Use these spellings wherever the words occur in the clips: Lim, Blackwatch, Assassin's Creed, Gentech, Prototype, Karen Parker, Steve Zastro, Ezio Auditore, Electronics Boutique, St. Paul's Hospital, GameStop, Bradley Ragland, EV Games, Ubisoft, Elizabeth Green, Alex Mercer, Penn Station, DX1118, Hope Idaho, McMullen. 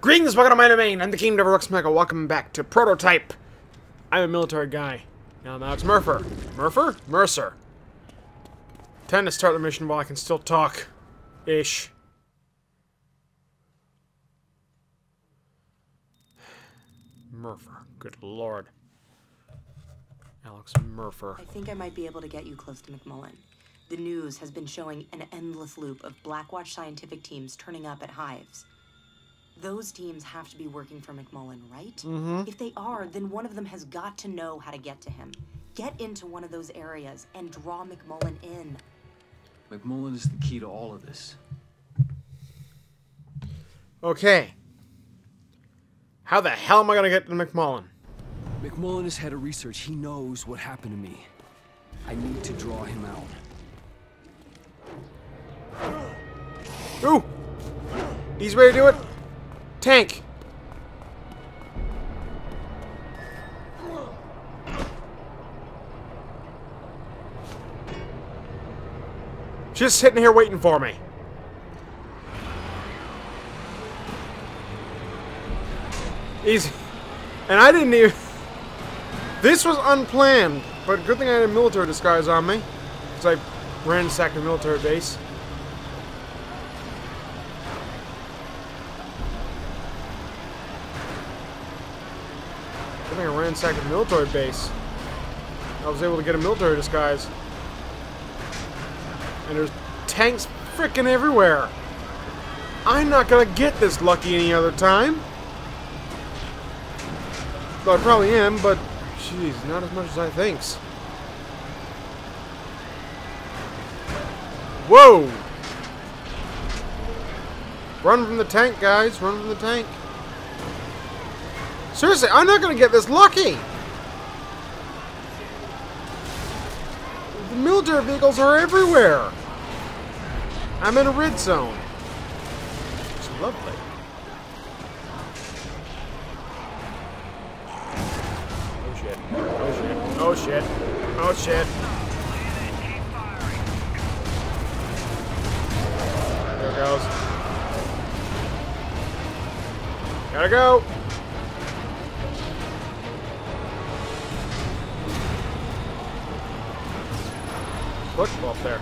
Greetings, welcome to my domain. I'm the King Never Looks Michael. Welcome back to Prototype. I'm a military guy. Now I'm Alex Mercer. Mercer. Time to start the mission while I can still talk. Ish. Mercer. Good lord. Alex Mercer. I think I might be able to get you close to McMullen. The news has been showing an endless loop of Blackwatch scientific teams turning up at hives. Those teams have to be working for McMullen, right? Mm-hmm. If they are, then one of them has got to know how to get to him. Get into one of those areas and draw McMullen in. McMullen is the key to all of this. Okay. How the hell am I gonna get to McMullen? McMullen is head of research. He knows what happened to me. I need to draw him out. Ooh! He's ready to do it. Tank! Just sitting here waiting for me. Easy. And I didn't even... This was unplanned, but good thing I had a military disguise on me. Because I ransacked a military base. I ransacked a military base. I was able to get a military disguise. And there's tanks freaking everywhere. I'm not gonna get this lucky any other time. Well, I probably am, but jeez, not as much as I thinks. Whoa! Run from the tank, guys. Run from the tank. Seriously, I'm not gonna get this lucky! The military vehicles are everywhere! I'm in a red zone. It's lovely. Oh shit. Oh shit. Oh shit. Oh shit. There it goes. Gotta go! Football up there.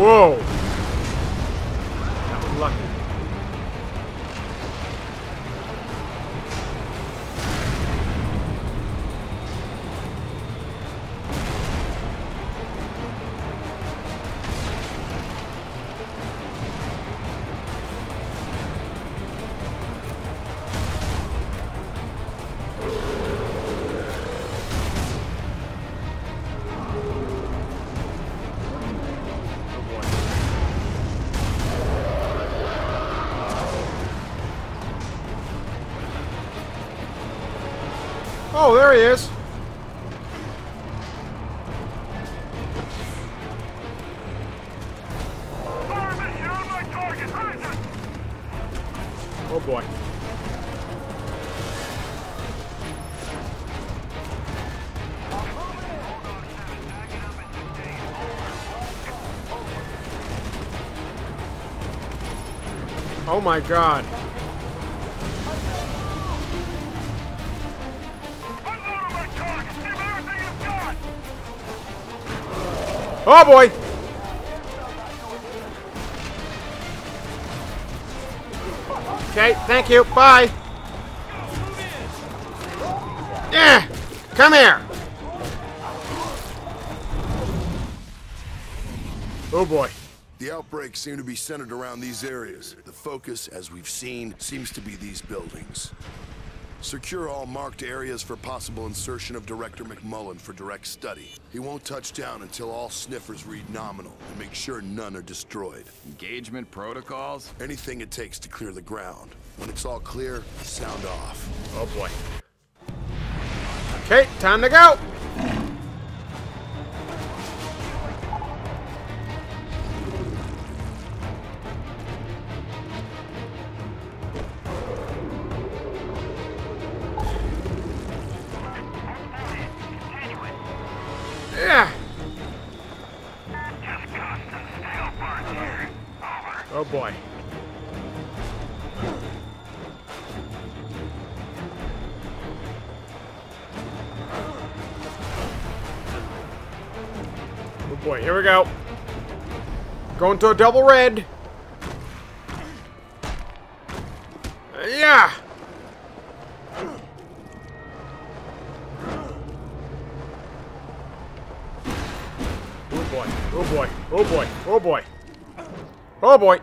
Whoa! That was lucky. Oh, there he is. Oh boy. Oh my God. Oh boy! Okay, thank you. Bye. Yeah, come here. Oh boy. The outbreaks seem to be centered around these areas. The focus, as we've seen, seems to be these buildings. Secure all marked areas for possible insertion of Director McMullen for direct study. He won't touch down until all sniffers read nominal and make sure none are destroyed. Engagement protocols? Anything it takes to clear the ground. When it's all clear, sound off. Oh boy. Okay, time to go! Oh boy. Oh boy, here we go. Going to a double red. Yeah. Oh boy, oh boy, oh boy, oh boy. Oh boy.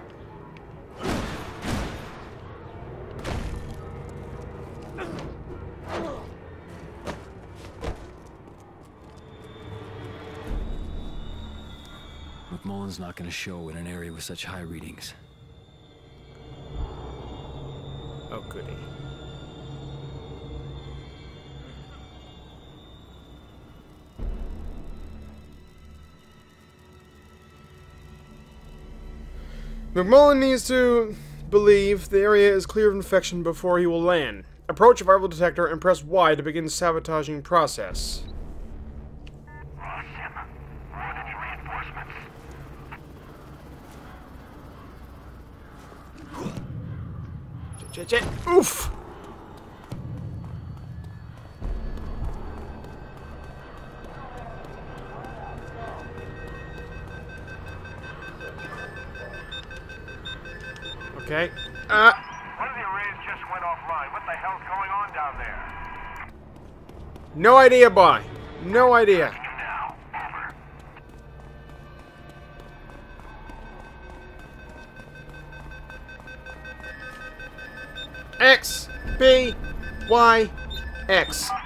McMullen's not going to show in an area with such high readings. Oh, goody. McMullen needs to believe the area is clear of infection before he will land. Approach a viral detector and press Y to begin the sabotaging process. Lost him. Run any reinforcements. Oof! Okay. One of the arrays just went offline. What the hell's going on down there? No idea, boy. No idea. Now, over. X, B, Y, X. What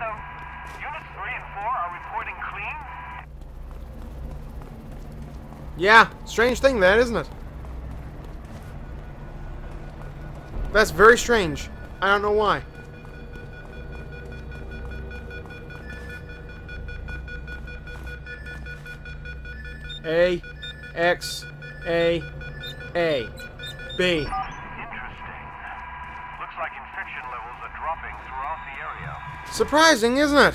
the? Units 3 and 4 are reporting clean? Yeah, strange thing that, isn't it? That's very strange. I don't know why. A, X, A, B. Interesting. Looks like infection levels are dropping throughout the area. Surprising, isn't it?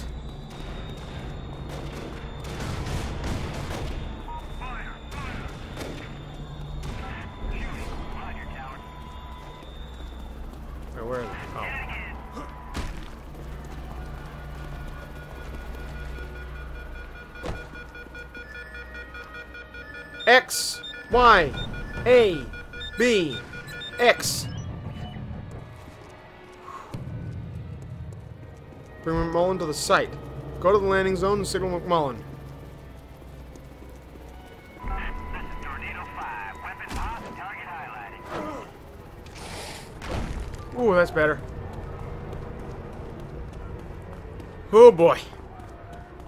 X, Y, A, B, X. Bring McMullen to the site. Go to the landing zone and signal McMullen. This is Tornado 5. Weapon off, target highlighted. Ooh, that's better. Oh boy.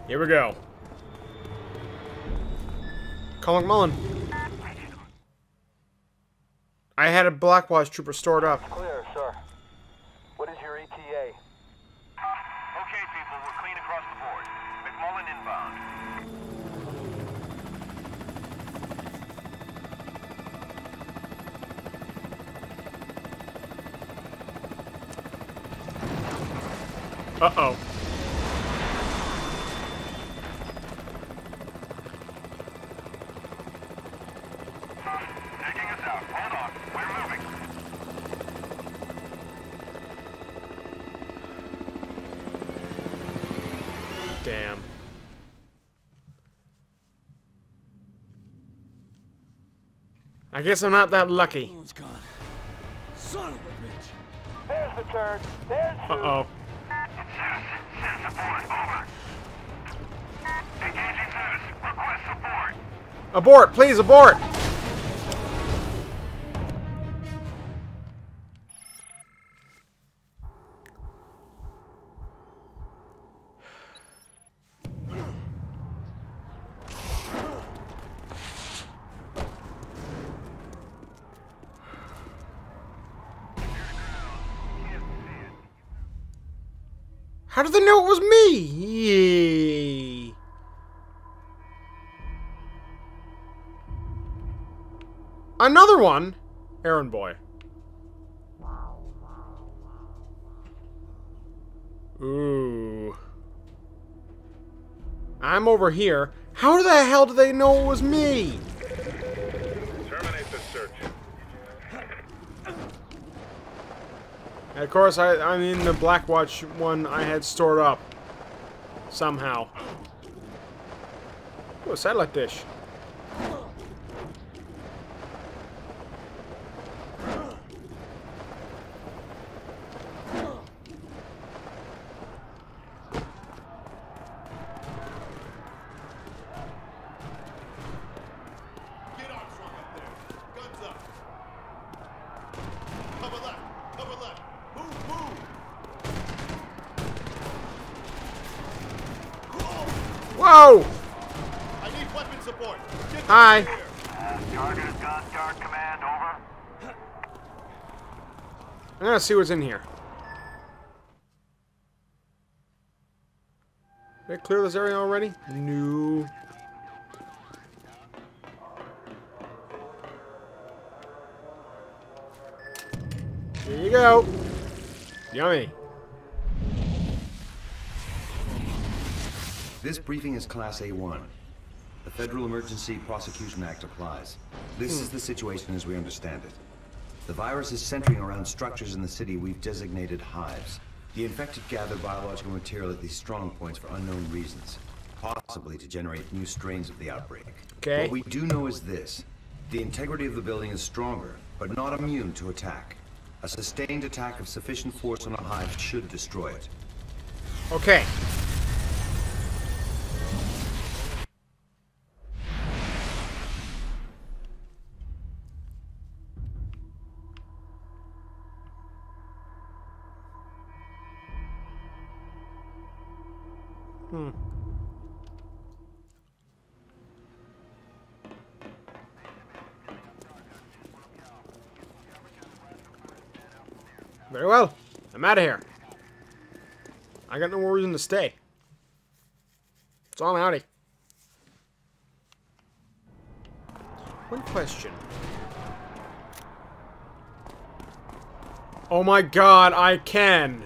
Here we go. Call McMullen. I had a Blackwatch trooper stored up. It's clear, sir. What is your ETA? Okay, people, we're clean across the board. McMullen inbound. Uh-oh. Damn. I guess I'm not that lucky. Oh, it's gone. Son of a bitch. There's the turd. There's the... Uh-oh. Send support. Over. Engaging service. Request support. Abort, please, abort. How did they know it was me? Yay. Another one? Errand boy. Ooh. I'm over here. How the hell did they know it was me? Terminate the search. And of course, I mean, the Blackwatch one I had stored up. Somehow. Ooh, a satellite dish. Whoa! I need weapon support. Hi. Target is gone. Guard command over. I'm gonna see what's in here. Did I clear this area already? No. Here you go. Yummy. This briefing is Class A1. The Federal Emergency Prosecution Act applies. This is the situation as we understand it. The virus is centering around structures in the city we've designated hives. The infected gather biological material at these strong points for unknown reasons, possibly to generate new strains of the outbreak. Okay. What we do know is this. The integrity of the building is stronger, but not immune to attack. A sustained attack of sufficient force on a hive should destroy it. Okay. Very well. I'm out of here. I got no more reason to stay. It's all outie. One question. Oh my god, I can!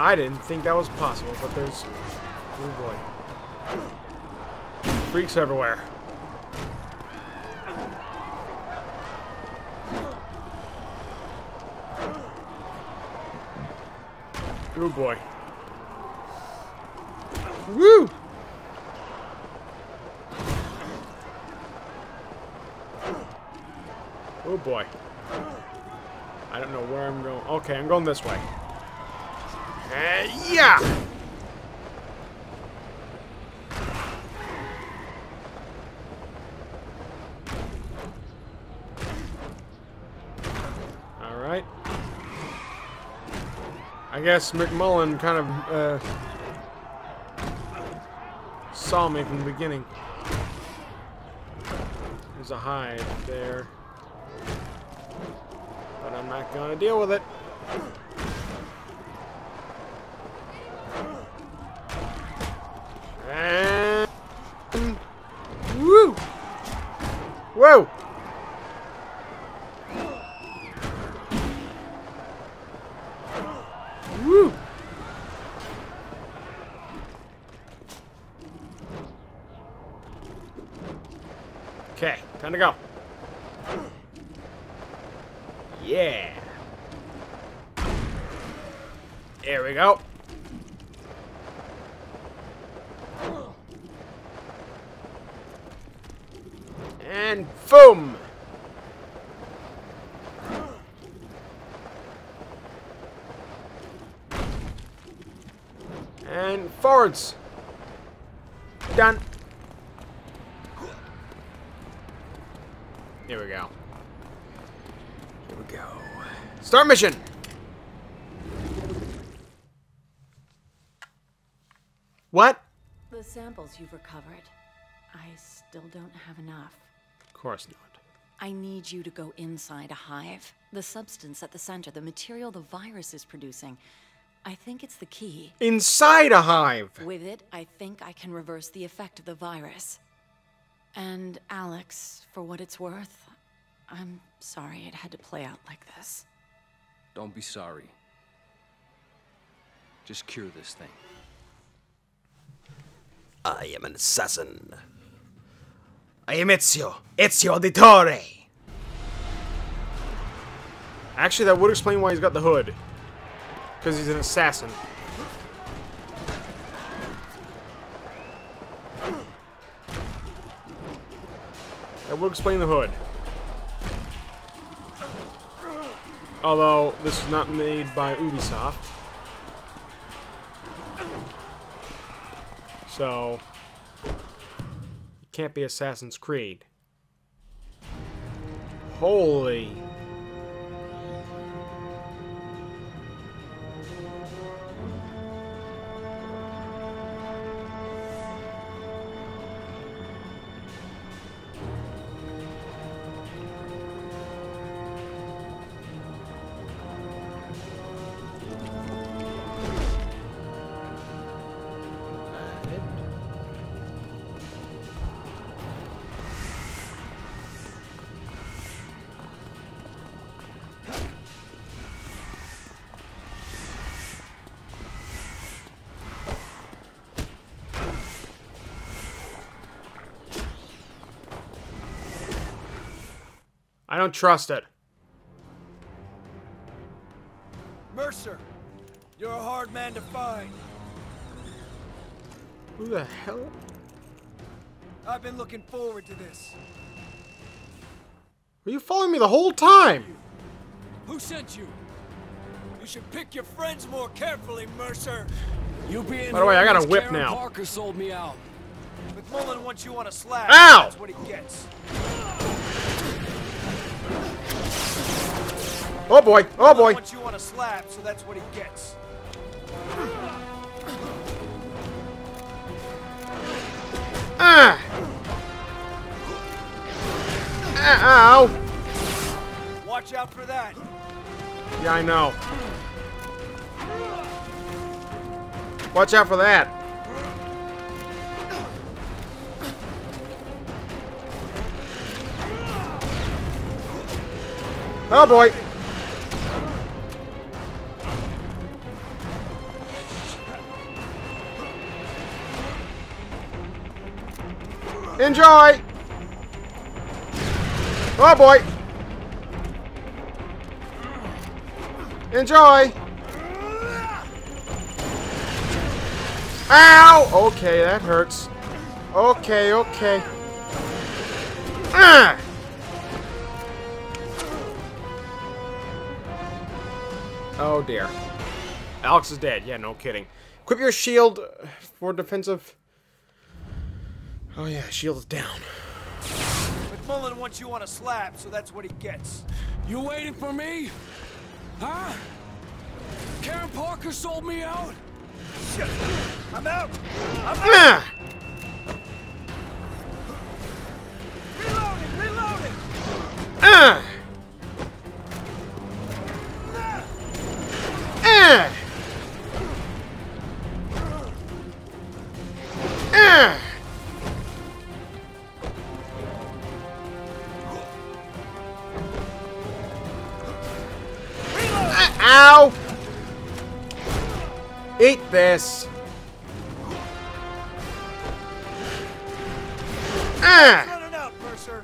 I didn't think that was possible, but there's... oh boy. Freaks everywhere. Oh boy. Woo! Oh boy. I don't know where I'm going. Okay, I'm going this way. Yeah! Alright. I guess McMullen kind of saw me from the beginning. There's a hive there. But I'm not gonna deal with it. And... woo! Whoa! Woo! Okay, time to go. Yeah! There we go. And boom! And forwards! Done! Here we go. Here we go. Start mission! What? The samples you've recovered. I still don't have enough. Of course not. I need you to go inside a hive. The substance at the center, the material the virus is producing. I think it's the key. Inside a hive! With it, I think I can reverse the effect of the virus. And Alex, for what it's worth, I'm sorry it had to play out like this. Don't be sorry. Just cure this thing. I am an assassin. I am Ezio. Ezio Auditore. Actually, that would explain why he's got the hood. Because he's an assassin. That would explain the hood. Although, this is not made by Ubisoft. So, it can't be Assassin's Creed. Holy. I don't trust it. Mercer, you're a hard man to find. Who the hell? I've been looking forward to this. Were you following me the whole time? Who sent you? You should pick your friends more carefully, Mercer. You being. By the way, I got a whip now. Karen Parker sold me out. McMullen wants you on a slab. Ow! That's what he gets. Oh boy! Oh boy! Wants you on a slab, so that's what he gets. Ah! Ow! Watch out for that. Yeah, I know. Watch out for that. Oh boy! Enjoy! Oh boy! Enjoy! Ow! Okay, that hurts. Okay, okay. Ah! Oh dear. Alex is dead. Yeah, no kidding. Equip your shield for defensive... Oh yeah, shield is down. McMullen wants you on a slab, so that's what he gets. You waiting for me? Huh? Karen Parker sold me out? Shit. I'm out! I'm out! Reloading! Reloading! Ow! Eat this. Let it out, Mercer.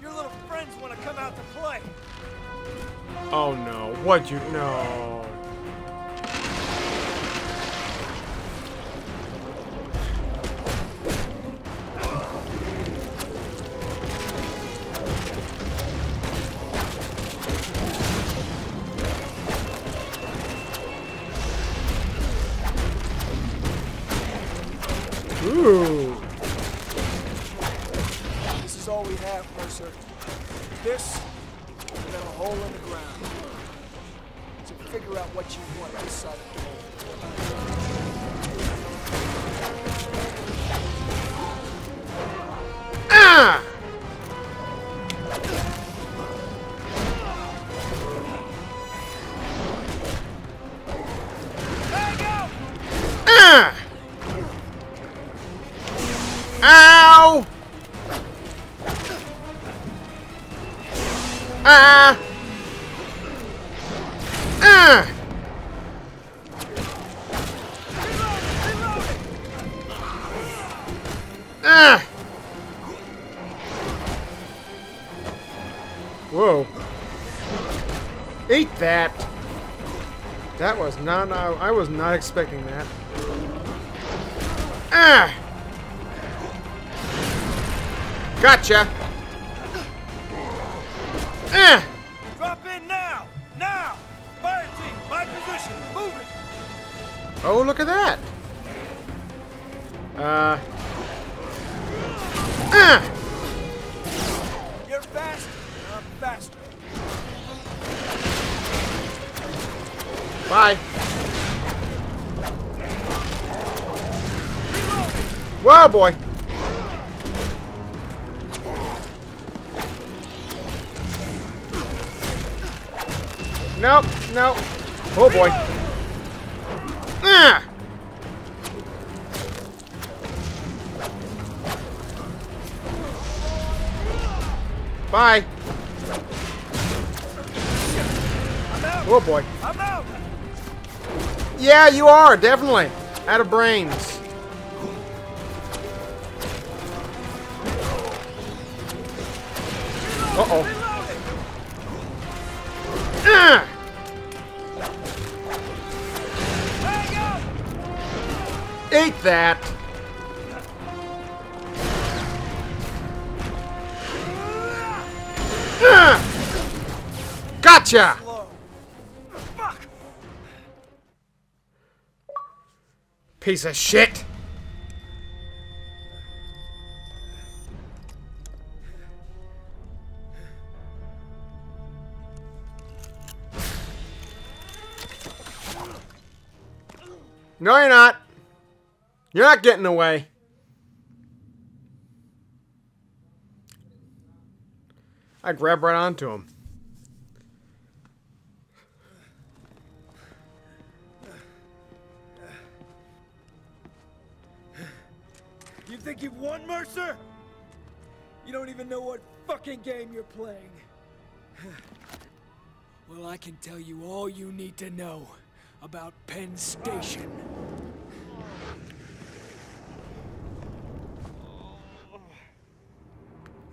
Your little friends want to come out to play. Oh no! What'd you know? Ooh. This is all we have, Mercer. This, and then a hole in the ground. To figure out what you want inside the hole. Ah! Ow! Ah! Ah! Ah! Whoa. Eat that! That was not... I was not expecting that. Ah! Gotcha! Ah! Drop in now! Now! Fire team, my position! Move it! Oh, look at that! You're fast! I'm faster! Bye. Whoa, boy. Nope, nope. Oh, boy. Ah! Bye. Oh, boy. I'm out. Yeah, you are, definitely. Out of brains. Uh-oh. Eat that. Gotcha. Piece of shit! No, you're not! You're not getting away! I grab right onto him. You think you've won, Mercer? You don't even know what fucking game you're playing. Well, I can tell you all you need to know about Penn Station.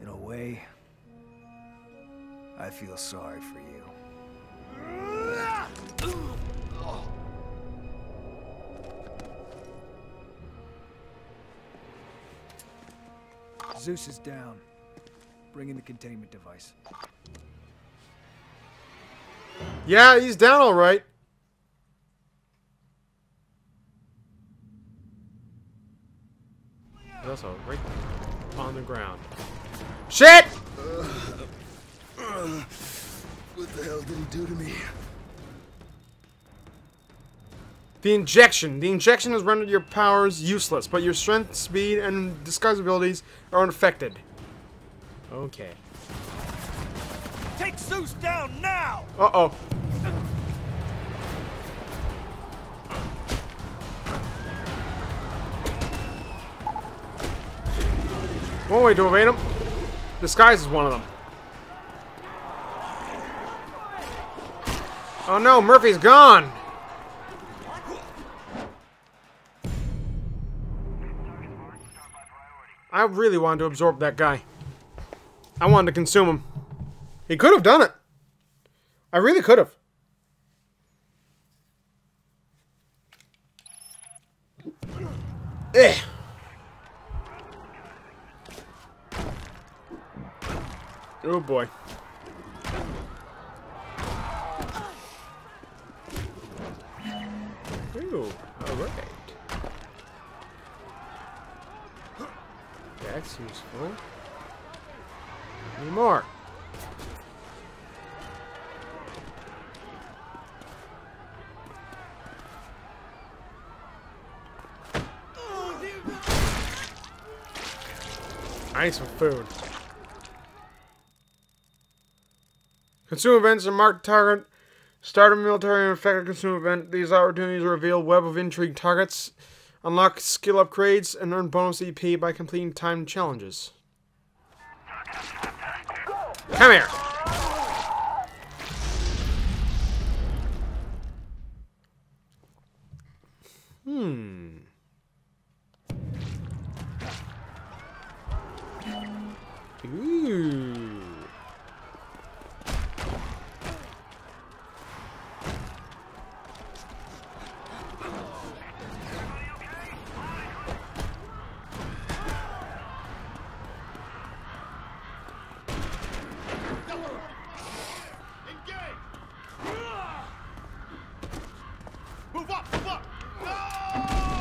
In a way, I feel sorry for you. Zeus is down. Bring in the containment device. Yeah, he's down all right. That's all right on the ground. Shit! What the hell did he do to me? The injection. The injection has rendered your powers useless, but your strength, speed, and disguise abilities are unaffected. Okay. Take Zeus down now! Uh-oh. One way to evade him. Disguise is one of them. Oh no, Murphy's gone! I really wanted to absorb that guy. I wanted to consume him. He could have done it. I really could have. Ugh. Oh boy. Ooh, all right. That's useful. Any more? I need some food. Consume events are marked target. Start a military and effective consume event. These opportunities reveal web of intrigue targets. Unlock skill upgrades and earn bonus EP by completing timed challenges. Come here! Ooh.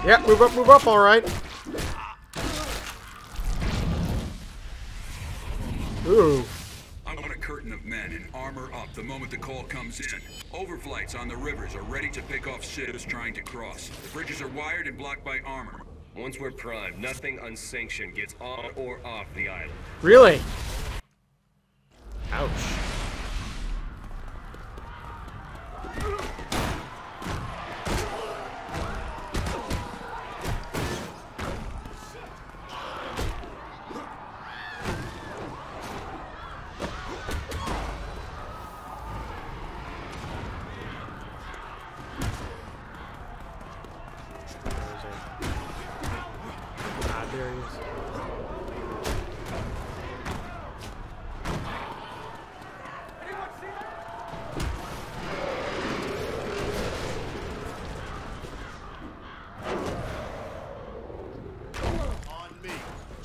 Yeah, move up, all right. Ooh. I want a curtain of men and armor up the moment the call comes in. Overflights on the rivers are ready to pick off ships trying to cross. The bridges are wired and blocked by armor. Once we're primed, nothing unsanctioned gets on or off the island. Really? Ouch.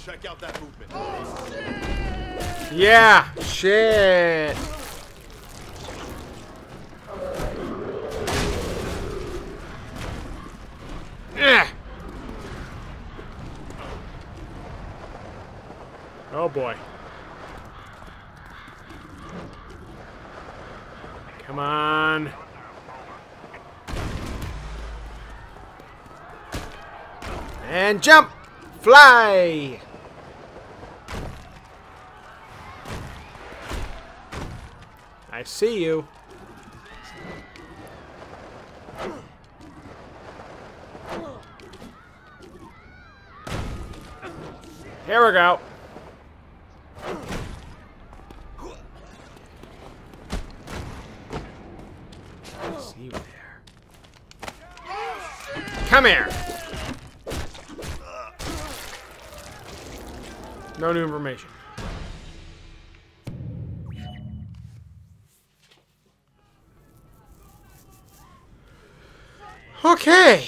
Check out that movement. Oh, shit! Yeah, shit. Yeah. Oh boy. Come on. And jump. Fly. I see you. Here we go. I see you there. Come here. No new information. Okay.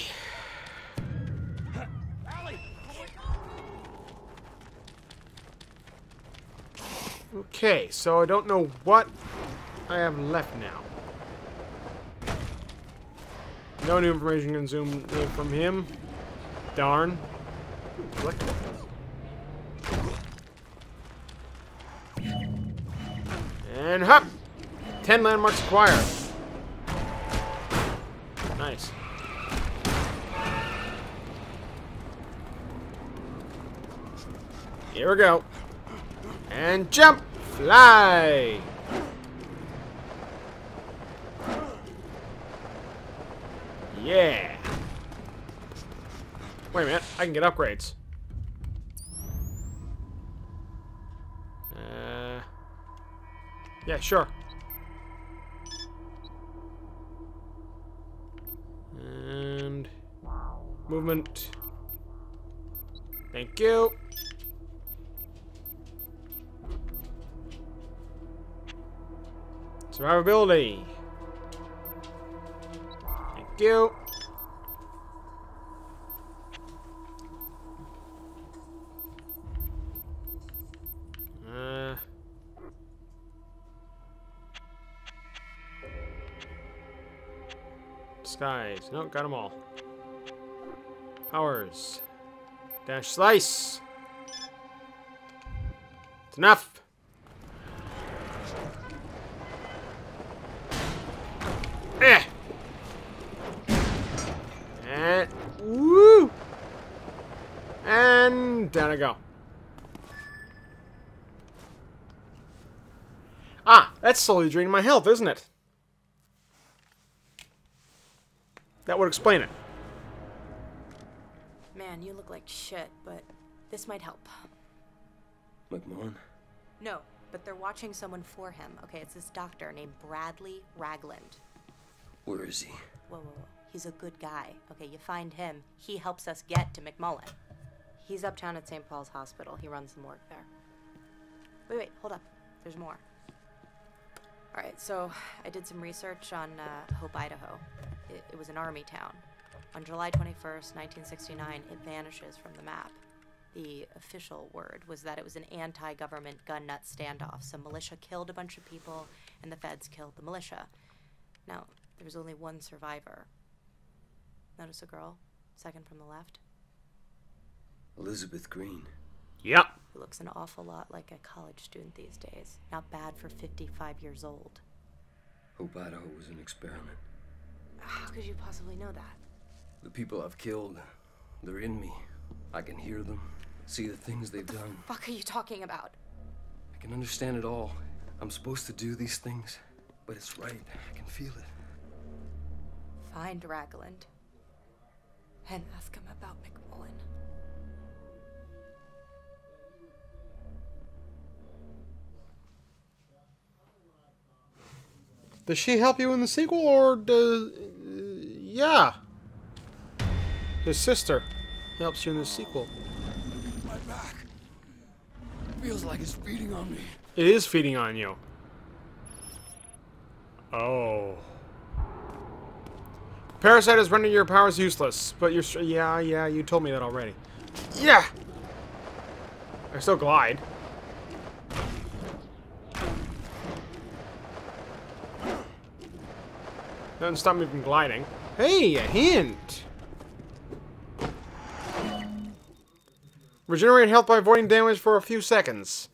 Okay, so I don't know what I have left now. No new information consumed from him. Darn. What? And hop! 10 landmarks acquired. Nice. Here we go. And jump! Fly! Yeah! Wait a minute, I can get upgrades. Yeah, sure. And... movement. Thank you. Survivability. Thank you. Skies. Nope, got them all. Powers. Dash slice. It's enough. And woo! And down I go. Ah, that's slowly draining my health, isn't it? That would explain it. Man, you look like shit, but this might help. McMullen? No, but they're watching someone for him. Okay, it's this doctor named Bradley Ragland. Where is he? Whoa, whoa, whoa. He's a good guy. Okay, you find him. He helps us get to McMullen. He's uptown at St. Paul's Hospital. He runs the morgue there. Wait, wait, hold up. There's more. All right, so I did some research on Hope, Idaho. It was an army town. On July 21st, 1969, it vanishes from the map. The official word was that it was an anti-government gun nut standoff. Some militia killed a bunch of people, and the feds killed the militia. Now, there was only one survivor. Notice a girl? Second from the left. Elizabeth Green. Yep. Who looks an awful lot like a college student these days. Not bad for 55 years old. Hope Idaho was an experiment. How could you possibly know that? The people I've killed, they're in me. I can hear them, see the things they've done. What the fuck are you talking about? I can understand it all. I'm supposed to do these things, but it's right. I can feel it. Find Ragland and ask him about McMullen. Does she help you in the sequel, or does... yeah. His sister helps you in the sequel. My back. Feels like it's feeding on me. It is feeding on you. Oh. Parasite is rendering your powers useless, but you're... Yeah, you told me that already. Yeah! I still glide. Doesn't stop me from gliding. Hey, a hint! Regenerate health by avoiding damage for a few seconds.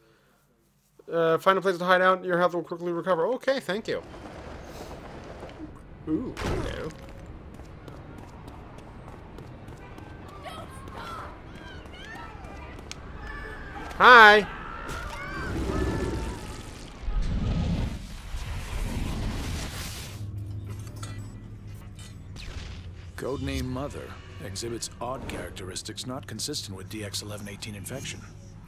Find a place to hide out, your health will quickly recover. Okay, thank you. Ooh, hello. Hi! Codename Mother exhibits odd characteristics not consistent with DX1118 infection.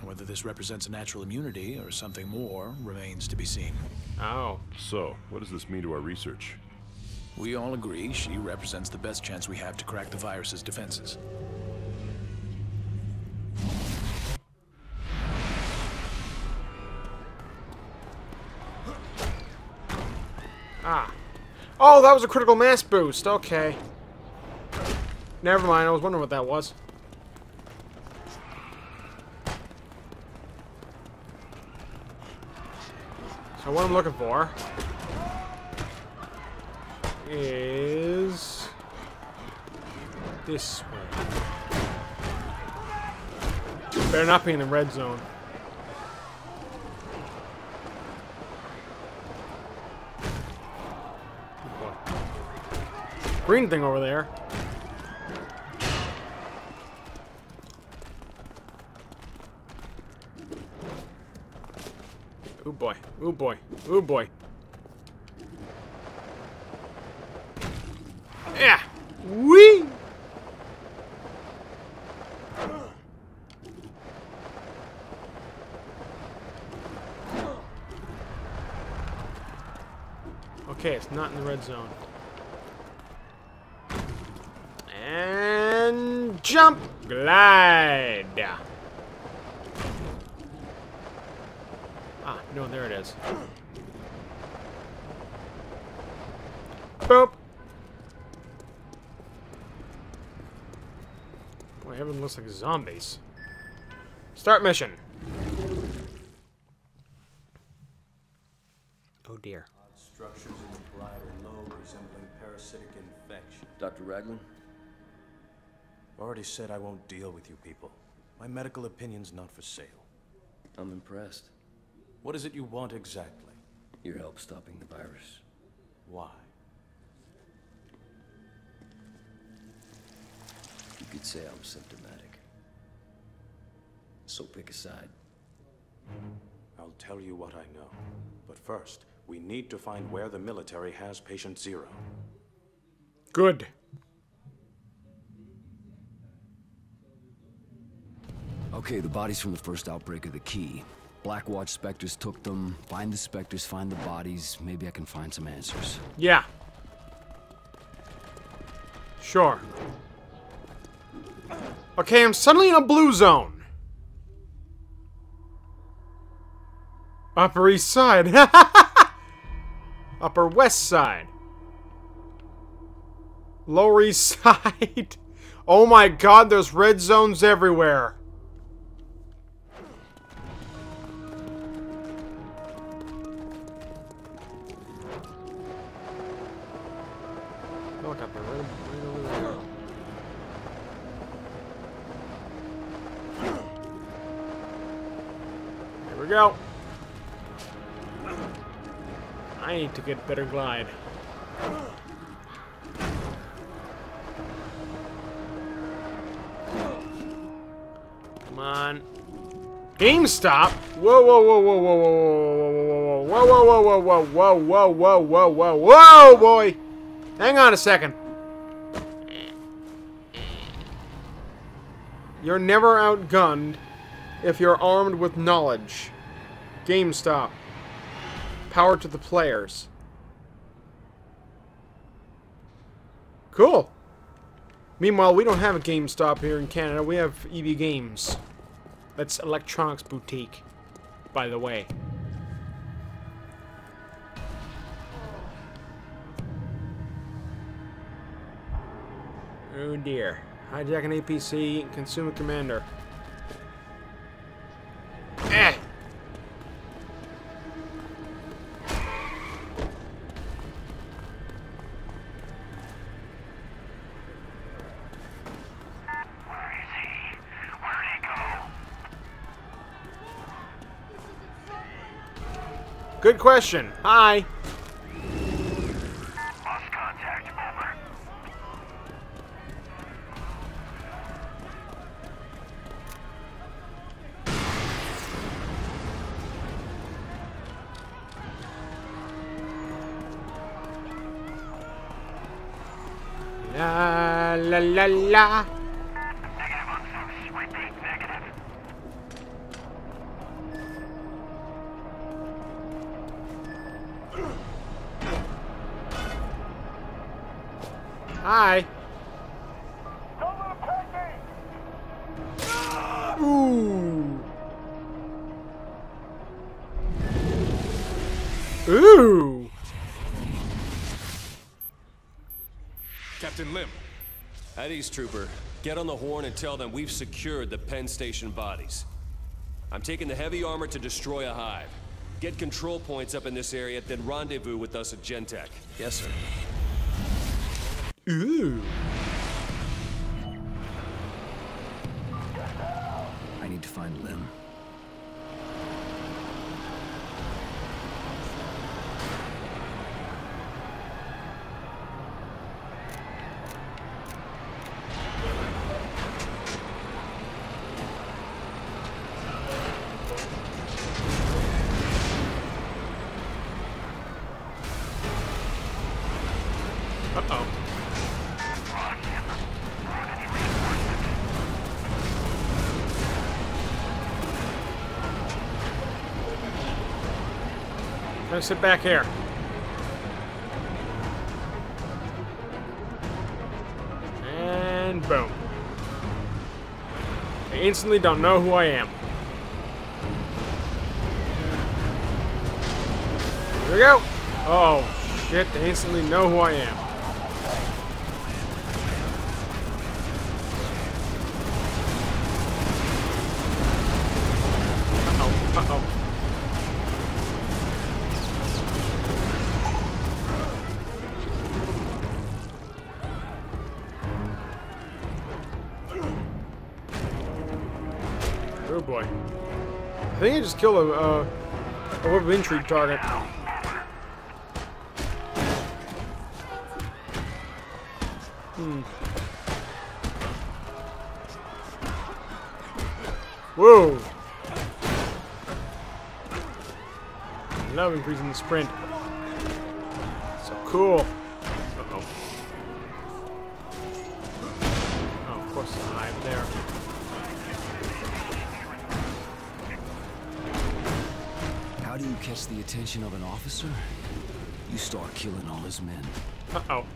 Whether this represents a natural immunity or something more remains to be seen. Oh. So, what does this mean to our research? We all agree she represents the best chance we have to crack the virus's defenses. Ah. Oh, that was a critical mass boost. Okay. Never mind, I was wondering what that was. So what I'm looking for is this one. Better not be in the red zone. Green thing over there. Oh boy, oh boy, oh boy. Yeah! Whee! Okay, it's not in the red zone. And jump! Glide! Ah, no, there it is. Boop! Boy, everyone looks like zombies. Start mission! Oh dear. Structures in the bladder low resembling parasitic infection. Dr. Ragland? I've already said I won't deal with you people. My medical opinion's not for sale. I'm impressed. What is it you want exactly? Your help stopping the virus. Why? You could say I'm symptomatic. So pick a side. I'll tell you what I know. But first, we need to find where the military has patient zero. Good. Okay, the bodies from the first outbreak are the key. Blackwatch specters took them. Find the specters, find the bodies. Maybe I can find some answers. Yeah. Sure. Okay, I'm suddenly in a blue zone. Upper East Side. Upper West Side. Lower East Side. Oh my god, there's red zones everywhere. go. I need to get better glide. Come on. GameStop? Whoa, whoa, whoa, whoa, whoa, whoa, whoa, whoa, whoa, whoa, whoa, whoa, whoa, whoa, whoa, whoa, boy. Hang on a second. You're never outgunned if you're armed with knowledge. GameStop. Power to the players. Cool. Meanwhile, we don't have a GameStop here in Canada. We have EV Games. That's Electronics Boutique, by the way. Oh dear. Hijack an APC and consume a commander. Eh! Good question. Hi. Lost contact. Over. La la la la. Hi. Don't let him take me. Ooh. Ooh. Captain Lim. At East Trooper, get on the horn and tell them we've secured the Penn Station bodies. I'm taking the heavy armor to destroy a hive. Get control points up in this area, then rendezvous with us at Gentech. Yes, sir. Ooh. I need to find Lim. I'm gonna sit back here. And boom. They instantly don't know who I am. Here we go. Oh, shit. They instantly know who I am. Oh boy. I think I just killed a web of intrigue target. Whoa! I love increasing the sprint. So cool. Uh-oh. Oh, of course, I'm there. How do you catch the attention of an officer? You start killing all his men. Uh-oh.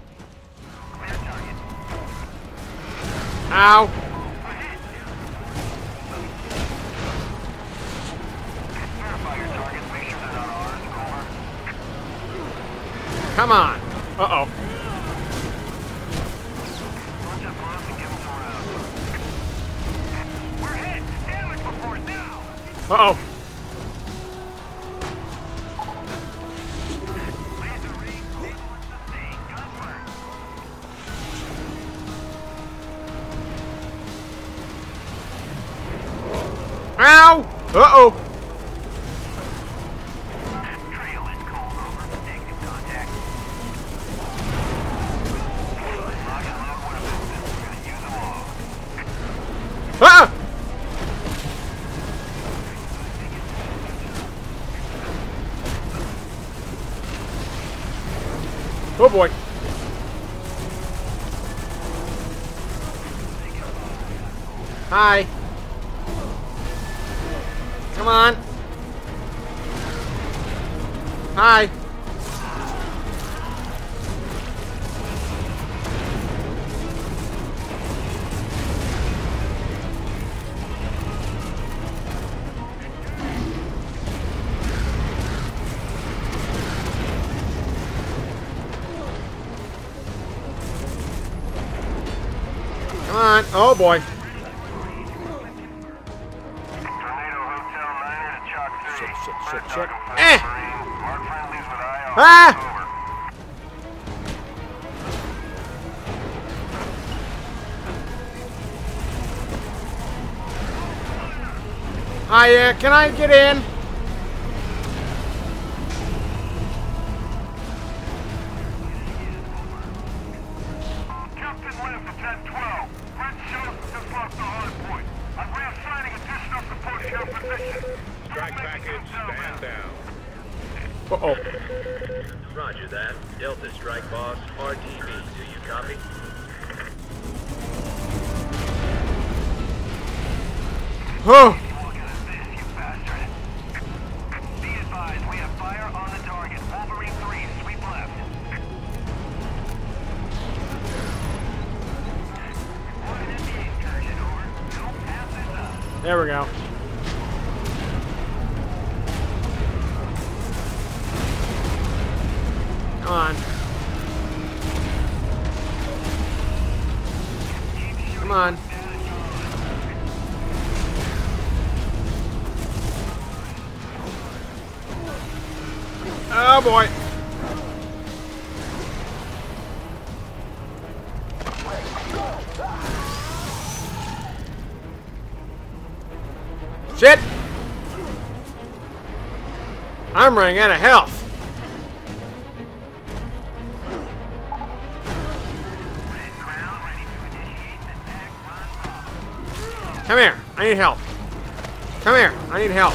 Ow! Come on! Uh-oh. Uh-oh. Ow! Uh-oh! Oh boy. Hi. Come on. Hi. Come on. Oh boy. Shit. Eh! Ah! Hiya, can I get in? Oh! Be advised, we have fire on the target. Wolverine 3, sweep left. There we go. Come on. Come on. Oh boy. Shit. I'm running out of health. Come here. I need help. Come here. I need help.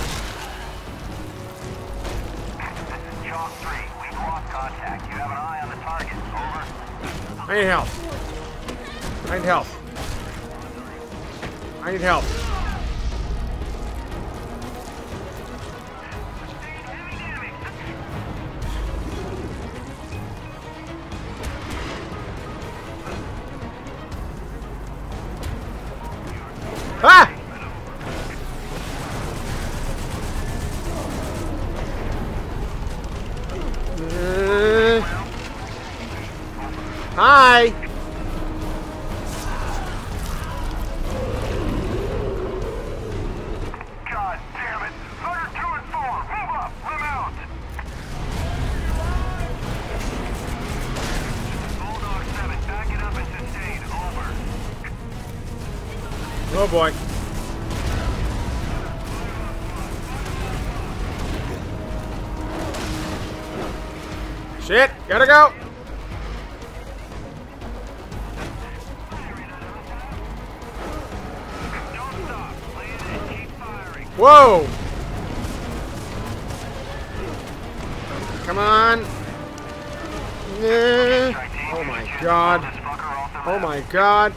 I need help. I need help. I need help. Ah! Hi! God damn it! Fire 2 and 4! Move up! Move out! Bulldog 7, back it up and sustain. Over. Oh boy. Shit! Gotta go! Whoa! Come on! Oh my god! Oh my god!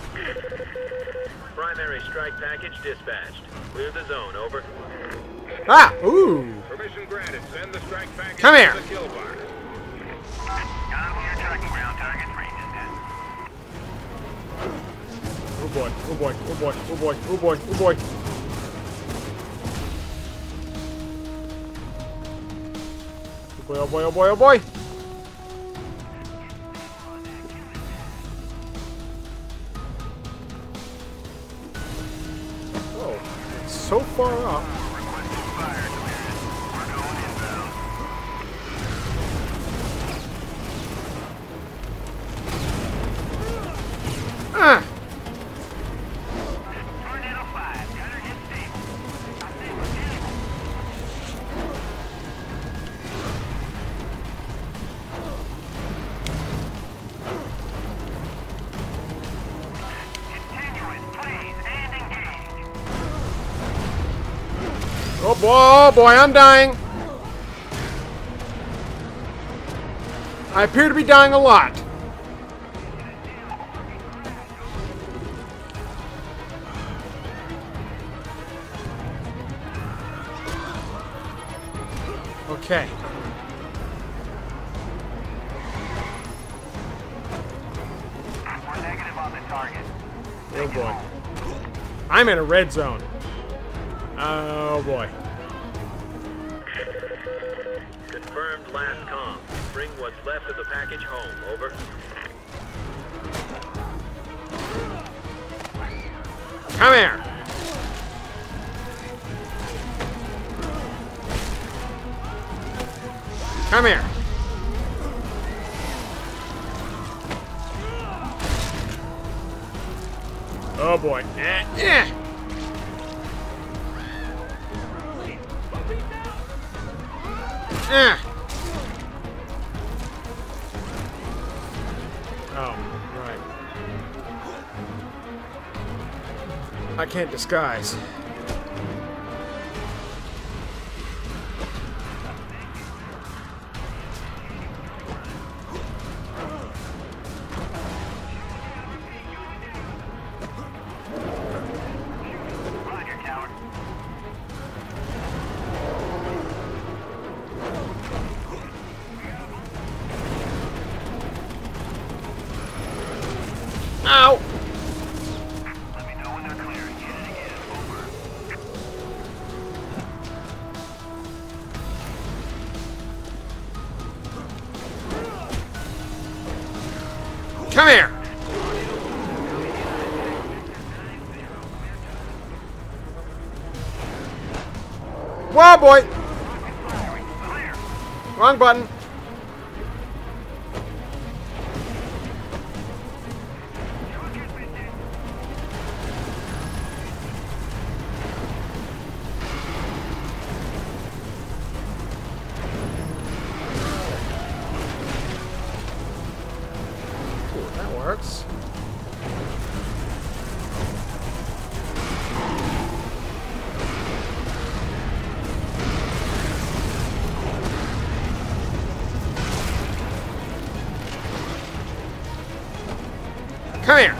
Primary strike package dispatched. Clear the zone. Over. Ah! Ooh! Permission granted. Send the strike package to the kill bar. Oh boy! Oh boy! Oh boy! Oh boy! Oh boy! Oh boy! Boy, oh boy, oh boy, oh boy! Oh, it's so far up. Ah! Oh boy, I'm dying. I appear to be dying a lot. Okay. We're negative on the target. Oh boy. I'm in a red zone. Oh boy. Confirmed last comm. Bring what's left of the package home. Over. Come here. Come here. Oh boy. Yeah. Oh, right. I can't disguise. Whoa, boy! Wrong button. Ooh, that works. Come here.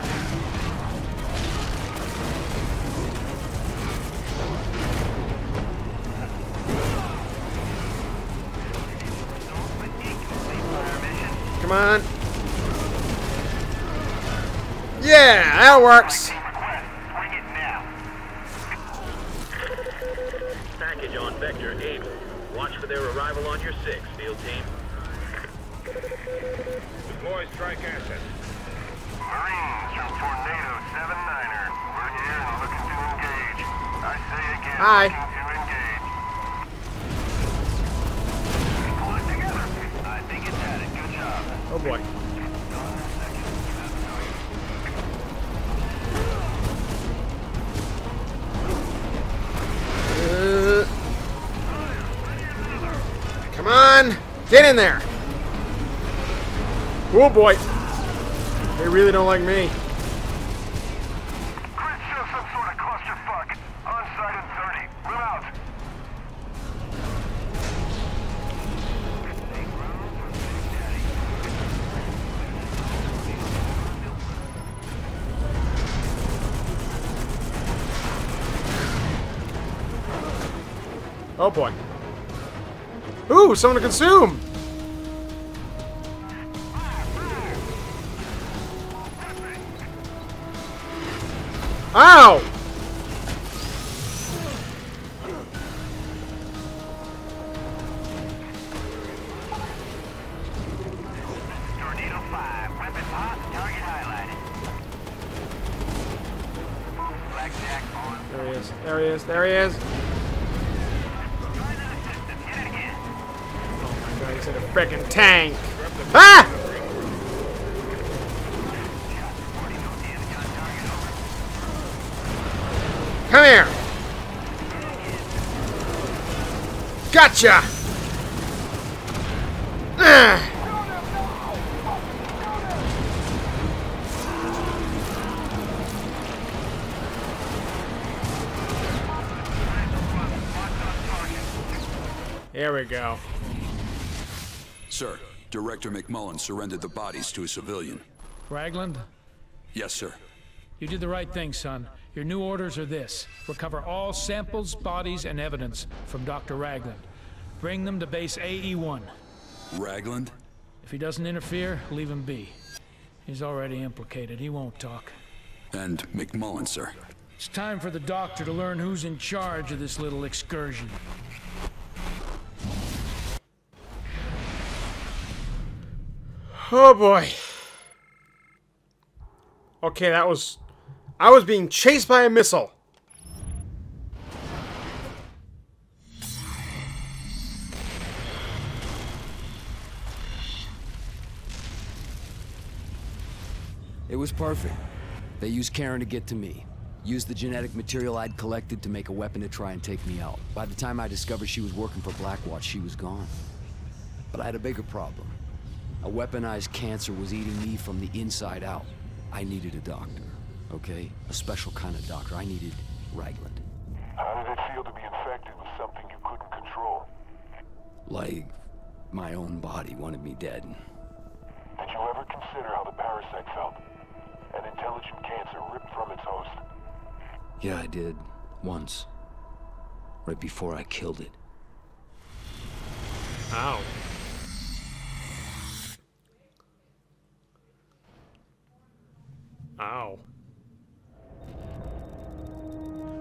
Come on. Yeah, that works. Package on Vector 8. Watch for their arrival on your 6, field team. Deploy strike assets. Marines from Tornado 7-9er. We're here and looking to engage. I say again, hi. Looking to engage. Pull it together. I think it's at it. Good job. Oh boy. Come on. Get in there. Oh boy. They really don't like me. Crit shows some sort of clusterfuck. On site in 30. We're out. Oh boy. Ooh, someone to consume. Ow! Tornado 5, weapon hot, target highlighted. Blackjack on. There he is, there he is, there he is. Oh my god, he's in a frickin' tank. Ah! Come here. Gotcha. Here we go. Sir, Director McMullen surrendered the bodies to a civilian. Ragland? Yes, sir. You did the right thing, son. Your new orders are this. Recover all samples, bodies, and evidence from Dr. Ragland. Bring them to base AE-1. Ragland? If he doesn't interfere, leave him be. He's already implicated. He won't talk. And McMullen, sir? It's time for the doctor to learn who's in charge of this little excursion. Oh boy. Okay, that was... I was being chased by a missile. It was perfect. They used Karen to get to me. Used the genetic material I'd collected to make a weapon to try and take me out. By the time I discovered she was working for Blackwatch, she was gone. But I had a bigger problem. A weaponized cancer was eating me from the inside out. I needed a doctor, okay? A special kind of doctor. I needed Ragland. How did it feel to be infected with something you couldn't control? Like, my own body wanted me dead. Did you ever consider how the parasite felt? An intelligent cancer ripped from its host? Yeah, I did. Once. Right before I killed it. Ow. Ow.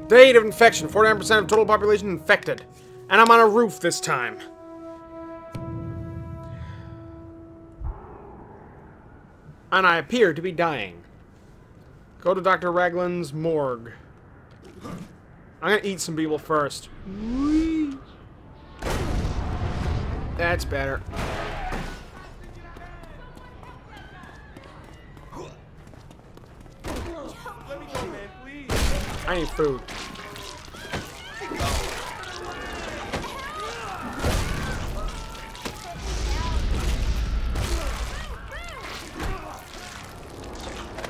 Date of infection. 49% of total population infected. And I'm on a roof this time. And I appear to be dying. Go to Dr. Ragland's morgue. I'm gonna eat some people first. Whee. That's better. I need food.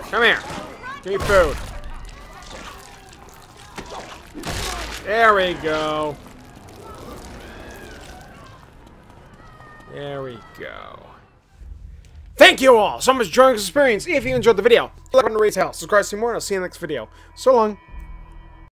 Come here. Give me food. There we go. There we go. Thank you all so much for joining this experience. If you enjoyed the video, like, button to raise hell, subscribe to see more, and I'll see you in the next video. So long.